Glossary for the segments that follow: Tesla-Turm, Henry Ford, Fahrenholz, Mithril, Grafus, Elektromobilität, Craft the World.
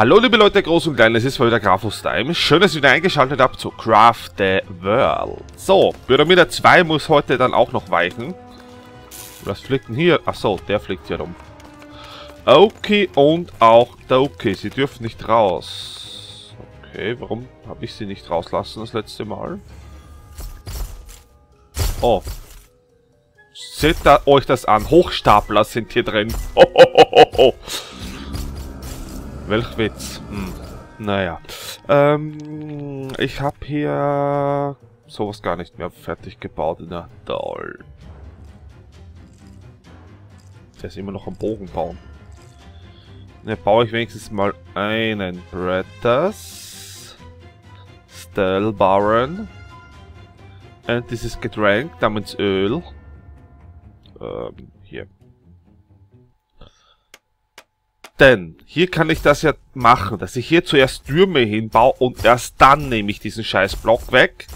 Hallo liebe Leute, groß und klein, es ist mal wieder Grafus Time. Schön, dass ihr wieder eingeschaltet habt zu Craft the World. So, Pyramide 2 muss heute dann auch noch weichen. Was fliegt denn hier? Achso, der fliegt hier rum. Okay, und auch der Okay. Sie dürfen nicht raus. Okay, warum habe ich sie nicht rauslassen das letzte Mal? Oh. Seht da euch das an. Hochstapler sind hier drin. Hohohoho. Welch Witz. Naja. Ich habe hier sowas gar nicht mehr fertig gebaut. Na toll. Der ist immer noch am Bogen bauen. Ne, baue ich wenigstens mal einen Bretters. Stell Baron. Und dieses Getränk namens Öl. Hier. Denn hier kann ich das ja machen, dass ich hier zuerst Türme hinbaue und erst dann nehme ich diesen scheiß Block weg.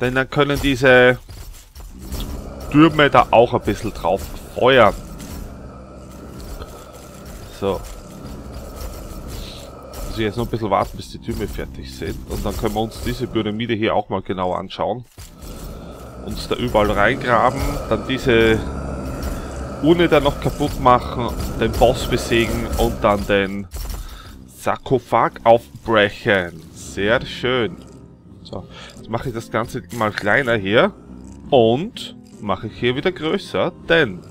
Denn dann können diese Türme da auch ein bisschen drauf feuern. So. Also jetzt noch ein bisschen warten, bis die Türme fertig sind. Und dann können wir uns diese Pyramide hier auch mal genau anschauen. Uns da überall reingraben, dann diese Urne dann noch kaputt machen, den Boss besiegen und dann den Sarkophag aufbrechen. Sehr schön. So, jetzt mache ich das Ganze mal kleiner hier und mache ich hier wieder größer, denn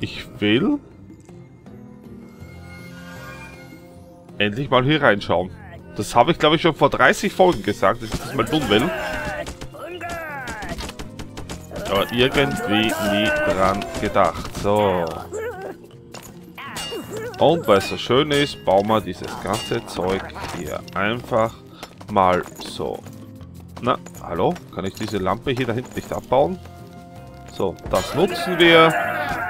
ich will endlich mal hier reinschauen. Das habe ich glaube ich schon vor 30 Folgen gesagt, dass ich das mal tun will. Aber irgendwie nie dran gedacht. So. Und weil es so schön ist, bauen wir dieses ganze Zeug hier einfach mal so. Na, hallo? Kann ich diese Lampe hier da hinten nicht abbauen? So, das nutzen wir.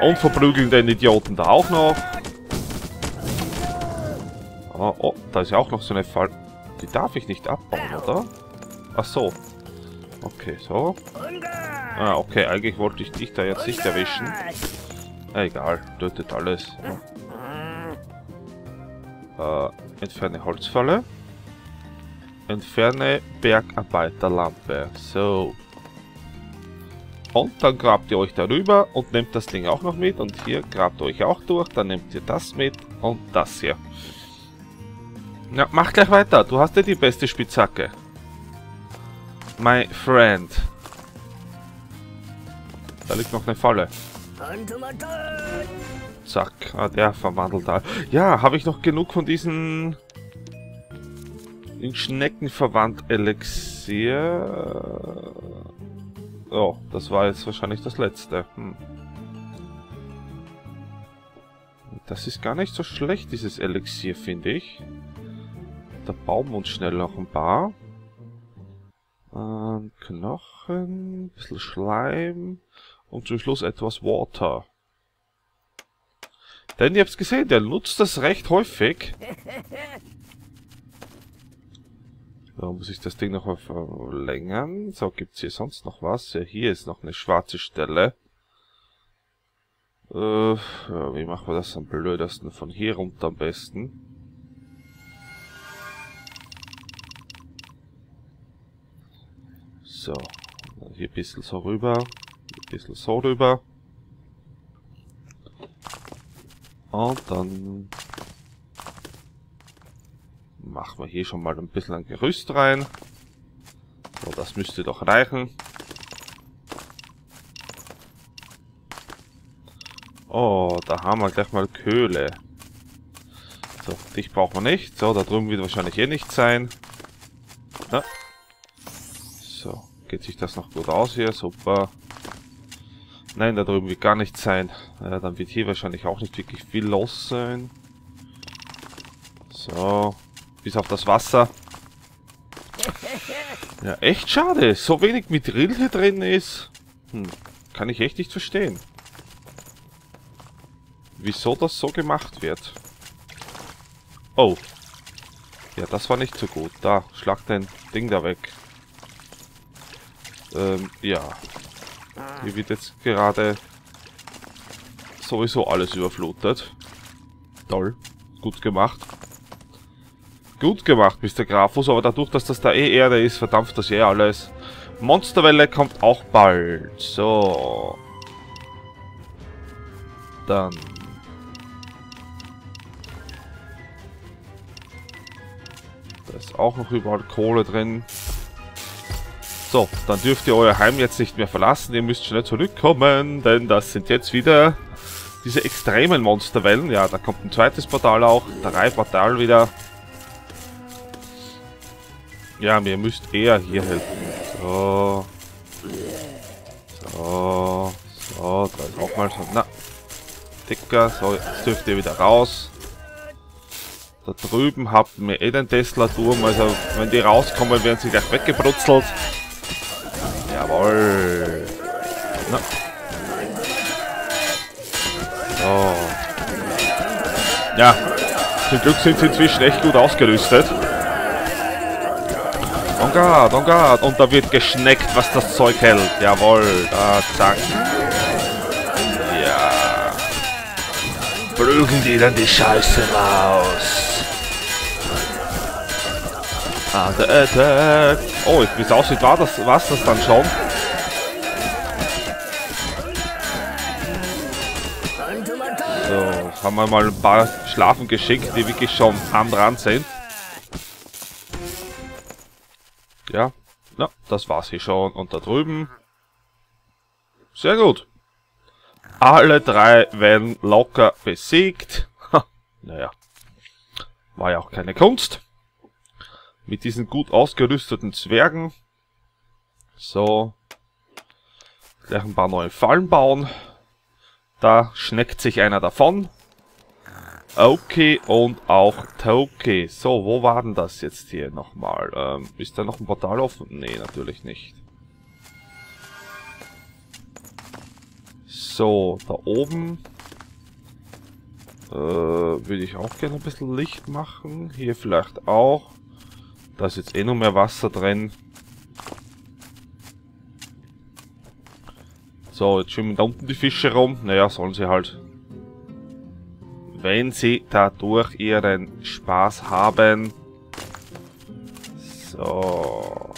Und verprügeln den Idioten da auch noch. Oh, oh, da ist ja auch noch so eine Falle. Die darf ich nicht abbauen, oder? Ach so. Okay, so. Ah, okay, eigentlich wollte ich dich da jetzt nicht erwischen. Egal, tötet alles. Entferne Holzfalle. Entferne Bergarbeiterlampe. So. Und dann grabt ihr euch darüber und nehmt das Ding auch noch mit. Und hier grabt ihr euch auch durch. Dann nehmt ihr das mit und das hier. Na, mach gleich weiter. Du hast ja die beste Spitzhacke. My friend. Da liegt noch eine Falle. Zack. Ah, der verwandelt da. Ja, habe ich noch genug von diesen in Schnecken verwandt Elixier? Oh, das war jetzt wahrscheinlich das letzte. Das ist gar nicht so schlecht, dieses Elixier, finde ich. Da bauen wir uns schnell noch ein paar. Knochen, ein bisschen Schleim. Und zum Schluss etwas Water. Denn ihr habt es gesehen, der nutzt das recht häufig. Da muss ich das Ding noch mal verlängern. So, gibt es hier sonst noch was? Ja, hier ist noch eine schwarze Stelle. Ja, wie machen wir das am blödesten? Von hier runter am besten. So, hier ein bisschen so rüber. Ein bisschen so rüber. Und dann machen wir hier schon mal ein bisschen ein Gerüst rein. So, das müsste doch reichen. Oh, da haben wir gleich mal Kohle. So, dich brauchen wir nicht. So, da drüben wird wahrscheinlich eh nichts sein. Ja. So, geht sich das noch gut aus hier? Super. Nein, da drüben wird gar nichts sein. Dann wird hier wahrscheinlich auch nicht wirklich viel los sein. So, bis auf das Wasser. Ja, echt schade. So wenig Mithril hier drin ist. Kann ich echt nicht verstehen. Wieso das so gemacht wird. Oh. Ja, das war nicht so gut. Da, schlag den Ding da weg. Ja. Hier wird jetzt gerade sowieso alles überflutet. Toll. Gut gemacht. Gut gemacht, Mr. Grafus, aber dadurch, dass das da eh Erde ist, verdampft das eh alles. Monsterwelle kommt auch bald. So. Dann. Da ist auch noch überall Kohle drin. So, dann dürft ihr euer Heim jetzt nicht mehr verlassen. Ihr müsst schnell zurückkommen, denn das sind jetzt wieder diese extremen Monsterwellen. Ja, da kommt ein zweites Portal auch. 3 Portal wieder. Ja, mir müsst eher hier helfen. So. So. So, da ist auch mal so. Na. Dicker. So, jetzt dürft ihr wieder raus. Da drüben habt ihr eh den Tesla-Turm. Also, wenn die rauskommen, werden sie gleich weggebrutzelt. Jawohl. Na. So. Ja. Zum Glück sind sie inzwischen echt gut ausgerüstet. En garde, en garde. Und da wird geschneckt, was das Zeug hält. Jawohl, da, zack. Ja. Prügeln die dann die Scheiße raus. Oh, wie es aussieht, war's das dann schon? So, haben wir mal ein paar schlafen geschickt, die wirklich schon am Rand sind. Ja, na, das war's hier schon. Und da drüben. Sehr gut. Alle 3 werden locker besiegt. Ha, naja. War ja auch keine Kunst. Mit diesen gut ausgerüsteten Zwergen. So. Gleich ein paar neue Fallen bauen. Da schneckt sich einer davon. Okay, und auch Toki. So, wo war denn das jetzt hier nochmal? Ist da noch ein Portal offen? Nee, natürlich nicht. So, da oben. Würde ich auch gerne ein bisschen Licht machen. Hier vielleicht auch. Da ist jetzt eh noch mehr Wasser drin. So, jetzt schwimmen da unten die Fische rum. Naja, sollen sie halt. Wenn sie dadurch ihren Spaß haben. So.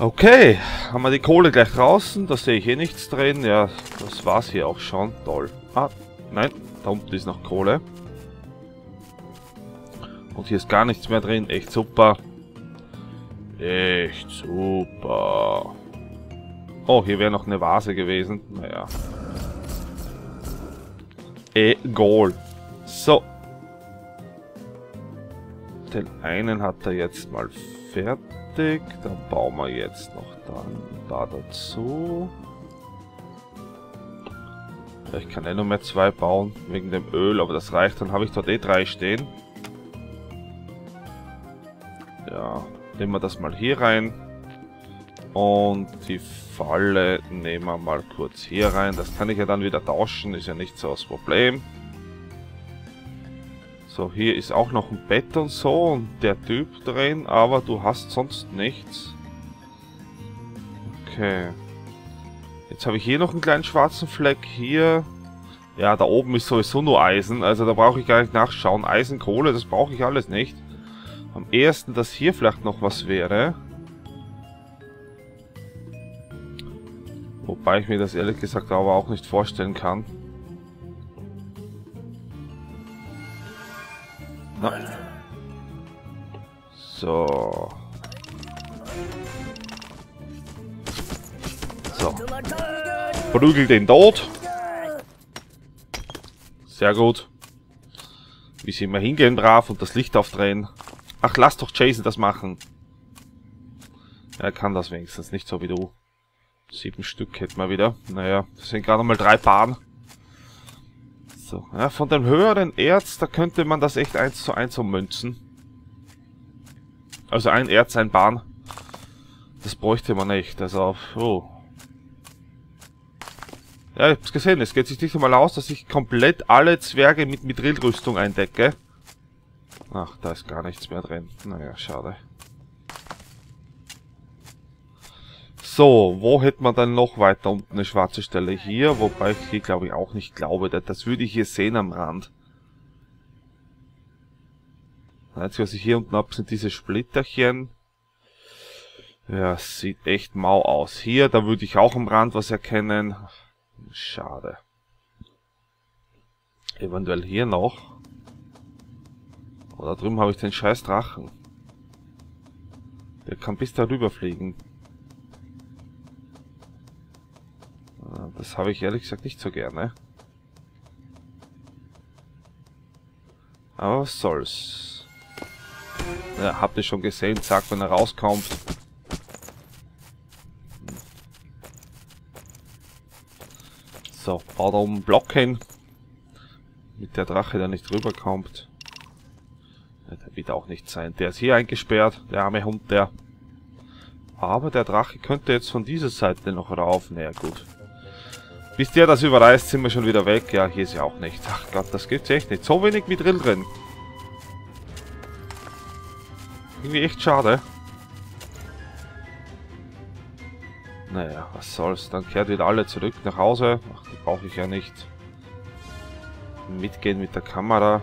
Okay. Haben wir die Kohle gleich draußen? Da sehe ich eh nichts drin. Ja, das war's hier auch schon. Toll. Ah, nein. Da unten ist noch Kohle. Und hier ist gar nichts mehr drin. Echt super. Echt super. Oh, hier wäre noch eine Vase gewesen. Naja. Egal. So. Den einen hat er jetzt mal fertig. Dann bauen wir jetzt noch da dazu. Vielleicht kann er noch mehr 2 bauen, wegen dem Öl, aber das reicht. Dann habe ich dort eh 3 stehen. Ja, nehmen wir das mal hier rein. Und die Falle nehmen wir mal kurz hier rein. Das kann ich ja dann wieder tauschen, ist ja nicht so das Problem. So, hier ist auch noch ein Bett und so und der Typ drin, aber du hast sonst nichts. Okay. Jetzt habe ich hier noch einen kleinen schwarzen Fleck, hier. Ja, da oben ist sowieso nur Eisen, also da brauche ich gar nicht nachschauen. Eisen, Kohle, das brauche ich alles nicht. Am ehesten, dass hier vielleicht noch was wäre. Wobei ich mir das ehrlich gesagt aber auch nicht vorstellen kann. Na. So. So. Prügel den tot. Sehr gut. Wie sie immer hingehen brav und das Licht aufdrehen. Ach, lass doch Jason das machen. Er kann das wenigstens nicht so wie du. 7 Stück hätten wir wieder. Naja, das sind gerade mal 3 Paaren. So, ja, von dem höheren Erz, da könnte man das echt 1:1 ummünzen. Also ein Erz, ein Bahn. Das bräuchte man echt. Also, oh. Ja, ich hab's gesehen. Es geht sich nicht einmal aus, dass ich komplett alle Zwerge mit Mithril-Rüstung eindecke. Ach, da ist gar nichts mehr drin. Naja, schade. So, wo hätte man dann noch weiter unten eine schwarze Stelle? Hier, wobei ich hier glaube ich auch nicht glaube. Das würde ich hier sehen am Rand. Das Einzige, was ich hier unten habe, sind diese Splitterchen. Ja, sieht echt mau aus. Hier, da würde ich auch am Rand was erkennen. Schade. Eventuell hier noch. Aber da drüben habe ich den scheiß Drachen. Der kann bis darüber fliegen. Das habe ich ehrlich gesagt nicht so gerne. Aber was soll's. Ja, habt ihr schon gesehen, sagt, wenn er rauskommt. So, baut da oben einen Block hin. Mit der Drache, der nicht rüberkommt. Ja, der wird auch nicht sein. Der ist hier eingesperrt, der arme Hund, der. Aber der Drache könnte jetzt von dieser Seite noch rauf. Naja, gut. Bis der das überreißt, sind wir schon wieder weg. Ja, hier ist ja auch nichts. Ach Gott, das gibt's echt nicht. So wenig Mithril drin. Irgendwie echt schade. Naja, was soll's. Dann kehrt wieder alle zurück nach Hause. Ach, die brauche ich ja nicht. Mitgehen mit der Kamera.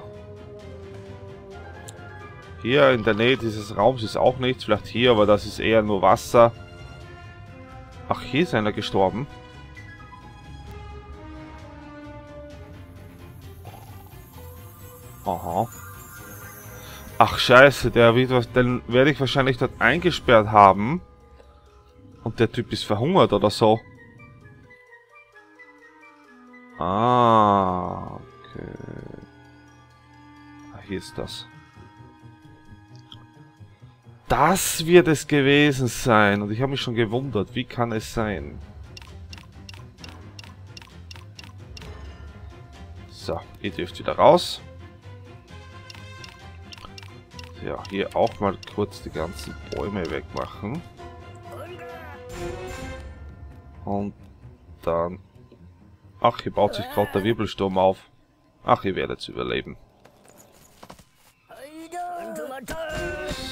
Hier in der Nähe dieses Raums ist auch nichts. Vielleicht hier, aber das ist eher nur Wasser. Ach, hier ist einer gestorben. Aha. Ach scheiße, der wird was, den werde ich wahrscheinlich dort eingesperrt haben. Und der Typ ist verhungert oder so. Ah, okay. Ah, hier ist das. Das wird es gewesen sein. Und ich habe mich schon gewundert, wie kann es sein? So, ihr dürft wieder raus. Ja, hier auch mal kurz die ganzen Bäume wegmachen. Und dann... Ach, hier baut sich gerade der Wirbelsturm auf. Ach, ihr werdet's überleben.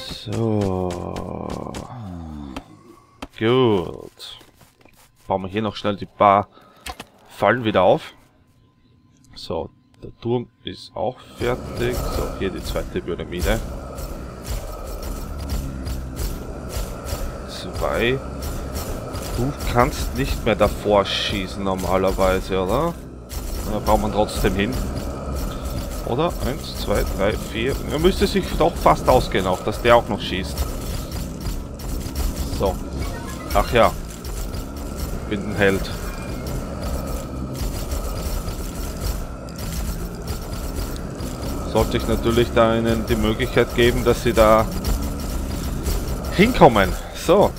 So. Gut. Bauen wir hier noch schnell die paar Fallen wieder auf. So, der Turm ist auch fertig. So, hier die zweite Pyramide. Du kannst nicht mehr davor schießen normalerweise, oder? Da braucht man trotzdem hin. Oder? 1, 2, 3, 4. Er müsste sich doch fast ausgehen, auch dass der auch noch schießt. So. Ach ja. Bin ein Held. Sollte ich natürlich da ihnen die Möglichkeit geben, dass sie da hinkommen. So.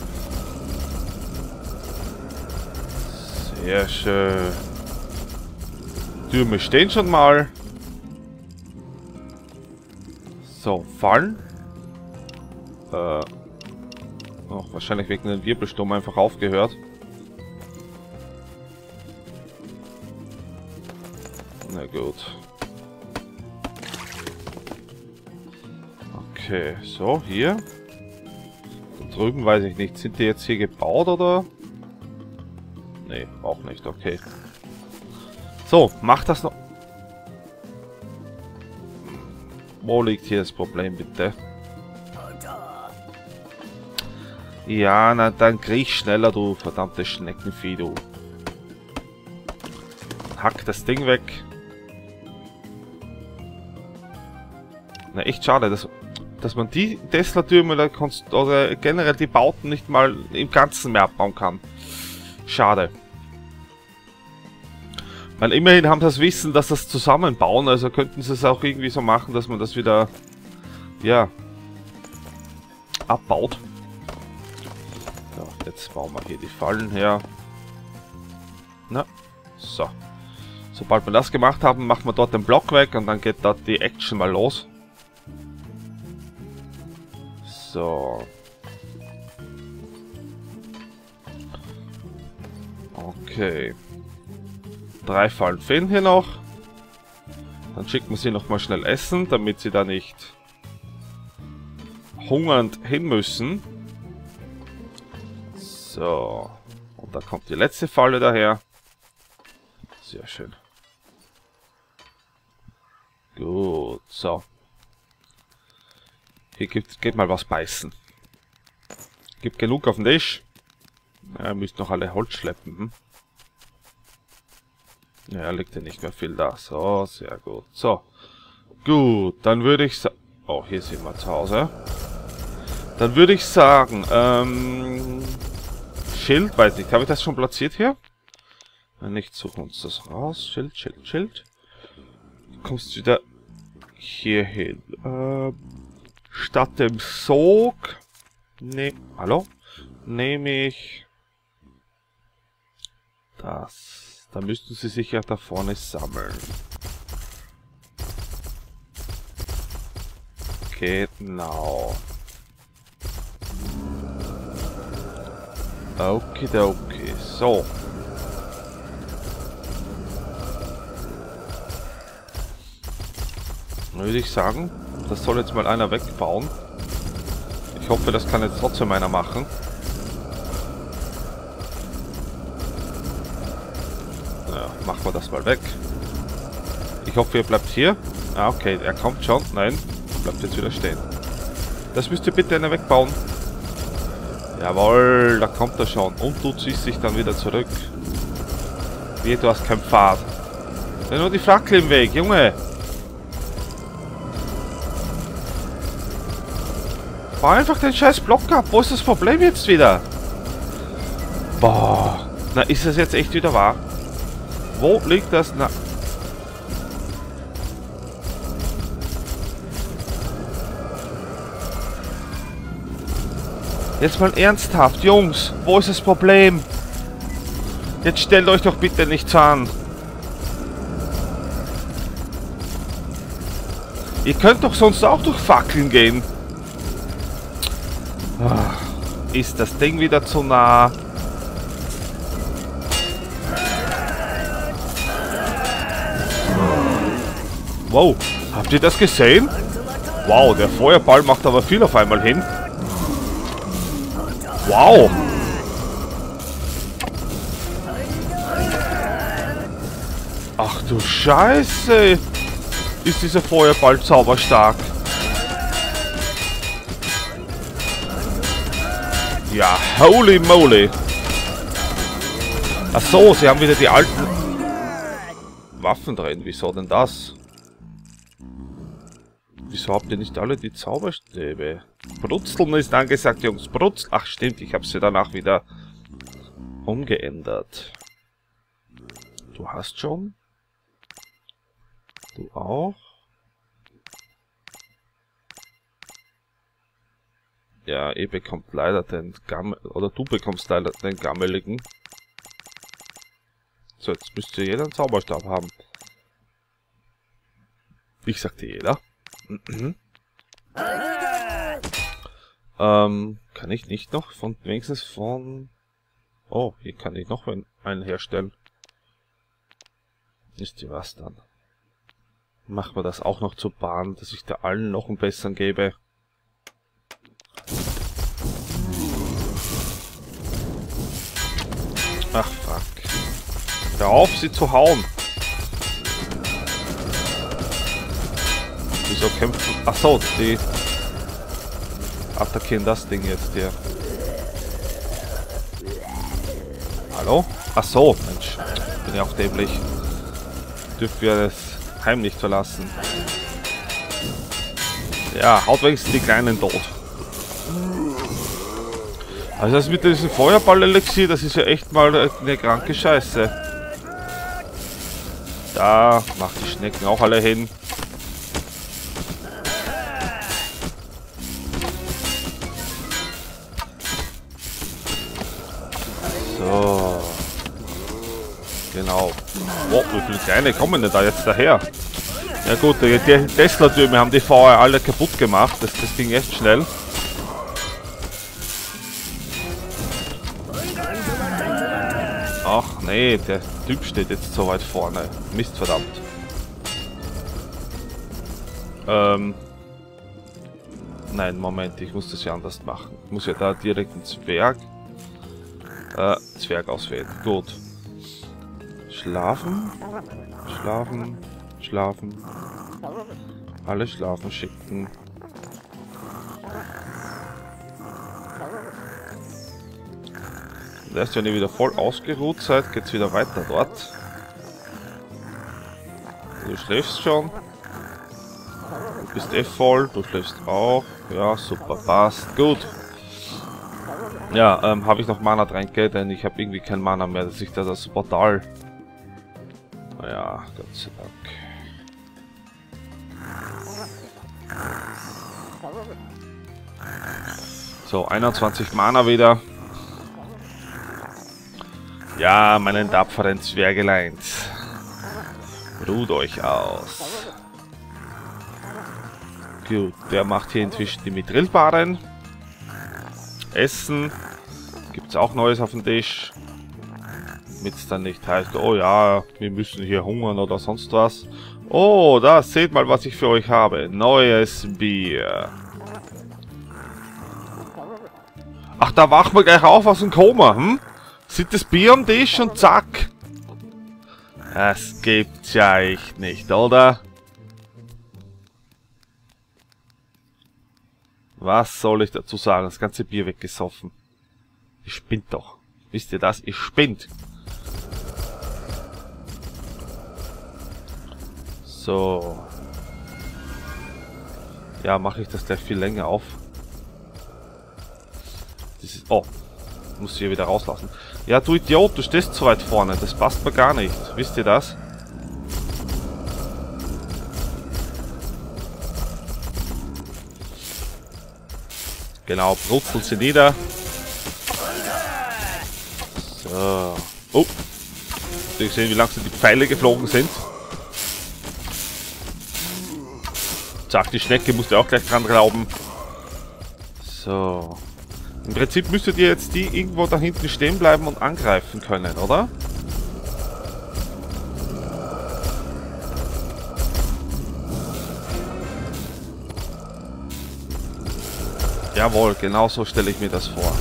Sehr schön. Türme stehen schon mal. So, Fallen. Oh, wahrscheinlich wegen dem Wirbelsturm einfach aufgehört. Na gut. Okay, so, hier. Da drüben weiß ich nicht. Sind die jetzt hier gebaut oder... Nee, auch nicht, okay. So, mach das noch. Wo liegt hier das Problem, bitte? Ja, na dann krieg schneller, du verdammte Schneckenvieh, du. Hack das Ding weg. Na, echt schade, dass man die Tesla-Türme oder generell die Bauten nicht mal im Ganzen mehr abbauen kann. Schade. Weil immerhin haben sie das Wissen, dass das zusammenbauen, also könnten sie es auch irgendwie so machen, dass man das wieder, ja, abbaut. So, jetzt bauen wir hier die Fallen her. Na, so. Sobald wir das gemacht haben, machen wir dort den Block weg und dann geht dort die Action mal los. So. Okay. 3 Fallen fehlen hier noch. Dann schicken wir sie nochmal schnell essen, damit sie da nicht hungernd hin müssen. So. Und da kommt die letzte Falle daher. Sehr schön. Gut, so. Hier geht mal was beißen. Gibt genug auf den Tisch. Ja, müsst noch alle Holz schleppen. Hm? Ja, liegt ja nicht mehr viel da. So, sehr gut. So. Gut, dann würde ich sagen... Oh, hier sind wir zu Hause. Dann würde ich sagen, Schild, weiß nicht. Habe ich das schon platziert hier? Wenn nicht, suchen uns das raus. Schild, Schild, Schild. Du kommst wieder hier hin. Statt dem Sog... Ne, hallo? Nehme ich... Das. Da müssten sie sich ja da vorne sammeln. Genau. Okidoki, so. Würde ich sagen, das soll jetzt mal einer wegbauen. Ich hoffe, das kann jetzt trotzdem einer machen. Ja, machen wir das mal weg. Ich hoffe, ihr bleibt hier. Ah, okay, er kommt schon. Nein, bleibt jetzt wieder stehen. Das müsst ihr bitte einer wegbauen. Jawohl, da kommt er schon. Und du ziehst dich dann wieder zurück. Wie, du hast keinen Pfad. Da ist nur die Fackel im Weg, Junge. Bau einfach den scheiß Block ab. Wo ist das Problem jetzt wieder? Boah. Na, ist das jetzt echt wieder wahr? Wo liegt das? Na... Jetzt mal ernsthaft, Jungs, wo ist das Problem? Jetzt stellt euch doch bitte nichts an. Ihr könnt doch sonst auch durch Fackeln gehen. Ach, ist das Ding wieder zu nah? Wow, habt ihr das gesehen? Wow, der Feuerball macht aber viel auf einmal hin. Wow! Ach du Scheiße! Ist dieser Feuerball zauberstark? Ja, holy moly! Ach so, sie haben wieder die alten Waffen drin. Wieso denn das? Wieso habt ihr nicht alle die Zauberstäbe? Brutzeln ist angesagt, Jungs. Brutzeln. Ach, stimmt. Ich hab's ja danach wieder umgeändert. Du hast schon. Du auch. Ja, ihr bekommt leider den Gammel... Oder du bekommst leider den Gammeligen. So, jetzt müsst ihr jeder einen Zauberstab haben. Ich sagte jeder. Kann ich nicht noch von wenigstens von... Oh, hier kann ich noch einen herstellen. Wisst ihr was dann? Machen wir das auch noch zur Bahn, dass ich da allen noch einen besseren gebe. Ach fuck. Hör auf, sie zu hauen! Wieso kämpfen? Achso, die attackieren das Ding jetzt hier. Hallo? Achso, Mensch. Bin ja auch dämlich. Dürfen wir das Heim nicht verlassen. Ja, haut wenigstens die Kleinen tot. Also das mit diesem Feuerball-Elixier, das ist ja echt mal eine kranke Scheiße. Da macht die Schnecken auch alle hin. Genau. Wow, wie viele Kleine kommen denn da jetzt daher? Ja gut, die Tesla-Türme haben die VR alle kaputt gemacht. Das ging echt schnell. Ach nee, der Typ steht jetzt so weit vorne. Mist, verdammt. Nein, Moment, ich muss das ja anders machen. Ich muss ja da direkt ins Werk. Zwerg auswählen. Gut. Schlafen. Schlafen. Schlafen. Alle schlafen schicken. Erst wenn ihr wieder voll ausgeruht seid, geht's wieder weiter dort. Du schläfst schon. Du bist eh voll, du schläfst auch. Ja, super, passt. Gut. Ja, habe ich noch Mana-Tränke, denn ich habe irgendwie kein Mana mehr, dass ich da das Portal... Naja, Gott sei Dank. So, 21 Mana wieder. Ja, meinen tapferen Zwergeleins. Ruht euch aus. Gut, der macht hier inzwischen die Mithril-Baren. Essen. Gibt's auch Neues auf dem Tisch. Damit es dann nicht heißt, oh ja, wir müssen hier hungern oder sonst was. Oh, da, seht mal, was ich für euch habe. Neues Bier. Ach, da wacht man gleich auf aus dem Koma, hm? Sieht das Bier am Tisch und zack. Das gibt's ja echt nicht, oder? Was soll ich dazu sagen? Das ganze Bier weggesoffen. Ich spinnt doch. Wisst ihr das? Ich spinnt. So. Ja, mache ich das gleich viel länger auf. Das ist, oh. Muss ich hier wieder rauslassen. Ja, du Idiot, du stehst zu weit vorne. Das passt mir gar nicht. Wisst ihr das? Genau, brutzelt sie nieder. So. Oh. Habt ihr gesehen, wie langsam die Pfeile geflogen sind? Zack, die Schnecke musste auch gleich dran glauben. So. Im Prinzip müsstet ihr jetzt die irgendwo da hinten stehen bleiben und angreifen können, oder? Jawohl, genau so stelle ich mir das vor.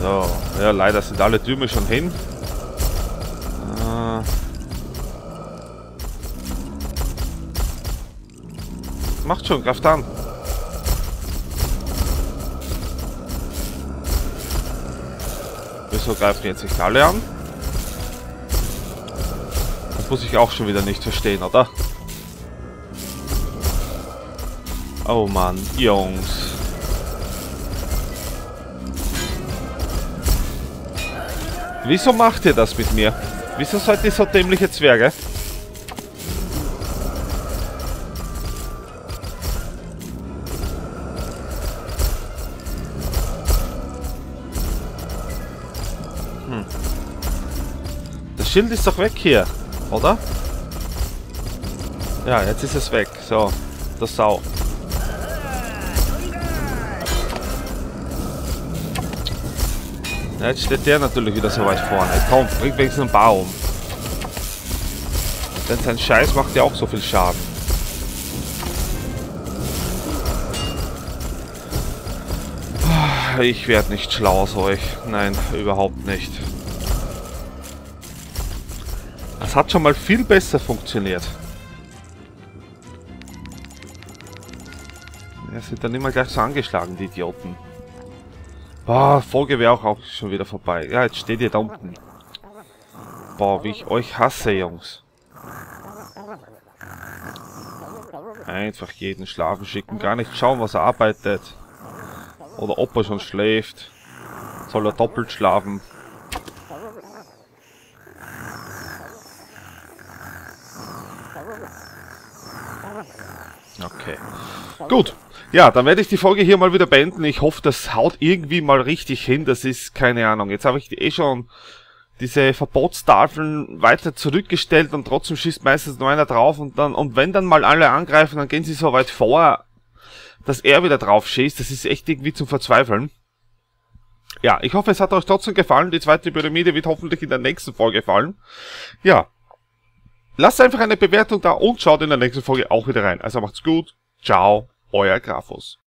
So, ja, leider sind alle Türme schon hin. Macht schon, greift an. Wieso greifen jetzt nicht alle an? Das muss ich auch schon wieder nicht verstehen, oder? Oh Mann, Jungs. Wieso macht ihr das mit mir? Wieso seid ihr so dämliche Zwerge? Das Schild ist doch weg hier, oder? Ja, jetzt ist es weg. So, das Sau. Ja, jetzt steht der natürlich wieder so weit vorne. Komm, bringt wenigstens einen Baum. Denn sein Scheiß macht ja auch so viel Schaden. Ich werde nicht schlau aus euch. Nein, überhaupt nicht. Das hat schon mal viel besser funktioniert. Ja, sind dann immer gleich so angeschlagen, die Idioten. Boah, Folge wäre auch schon wieder vorbei. Ja, jetzt steht ihr da unten. Boah, wie ich euch hasse, Jungs. Einfach jeden schlafen schicken, gar nicht schauen, was er arbeitet. Oder ob er schon schläft. Soll er doppelt schlafen. Okay. Gut. Ja, dann werde ich die Folge hier mal wieder beenden. Ich hoffe, das haut irgendwie mal richtig hin. Das ist keine Ahnung. Jetzt habe ich eh schon diese Verbotstafeln weiter zurückgestellt und trotzdem schießt meistens nur einer drauf und dann, und wenn dann mal alle angreifen, dann gehen sie so weit vor, dass er wieder drauf schießt. Das ist echt irgendwie zum Verzweifeln. Ja, ich hoffe, es hat euch trotzdem gefallen. Die zweite Pyramide wird hoffentlich in der nächsten Folge fallen. Ja. Lasst einfach eine Bewertung da und schaut in der nächsten Folge auch wieder rein. Also macht's gut. Ciao, euer Grafus.